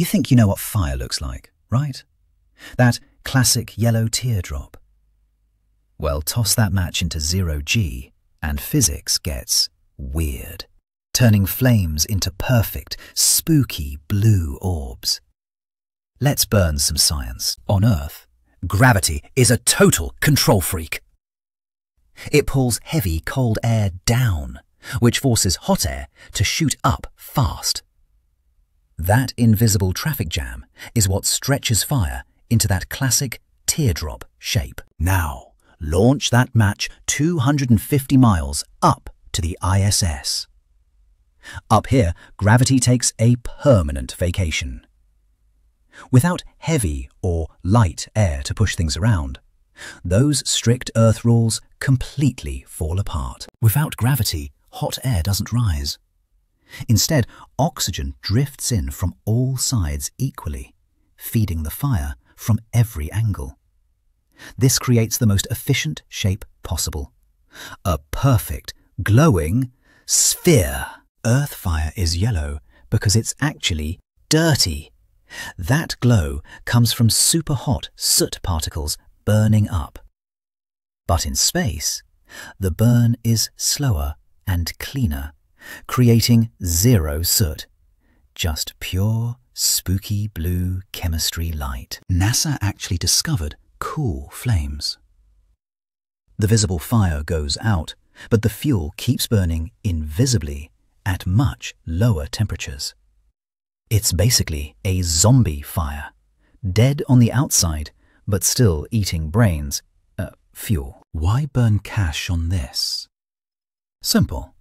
You think you know what fire looks like, right? That classic yellow teardrop. Well, toss that match into 0G and physics gets weird, turning flames into perfect, spooky blue orbs. Let's burn some science. On Earth, gravity is a total control freak. It pulls heavy cold air down, which forces hot air to shoot up fast. That invisible traffic jam is what stretches fire into that classic teardrop shape. Now, launch that match 250 miles up to the ISS. Up here, gravity takes a permanent vacation. Without heavy or light air to push things around, those strict Earth rules completely fall apart. Without gravity, hot air doesn't rise. Instead, oxygen drifts in from all sides equally, feeding the fire from every angle. This creates the most efficient shape possible, a perfect, glowing sphere. Earth fire is yellow because it's actually dirty. That glow comes from super hot soot particles burning up. But in space, the burn is slower and cleaner, creating zero soot, just pure, spooky blue chemistry light. NASA actually discovered cool flames. The visible fire goes out, but the fuel keeps burning invisibly at much lower temperatures. It's basically a zombie fire, dead on the outside, but still eating brains, fuel. Why burn cash on this? Simple.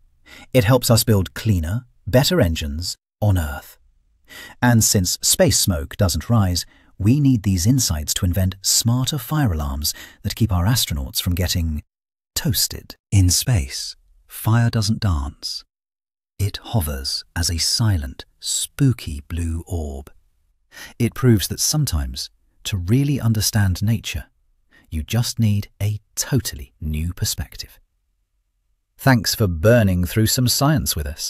It helps us build cleaner, better engines on Earth. And since space smoke doesn't rise, we need these insights to invent smarter fire alarms that keep our astronauts from getting toasted. In space, fire doesn't dance. It hovers as a silent, spooky blue orb. It proves that sometimes, to really understand nature, you just need a totally new perspective. Thanks for burning through some science with us.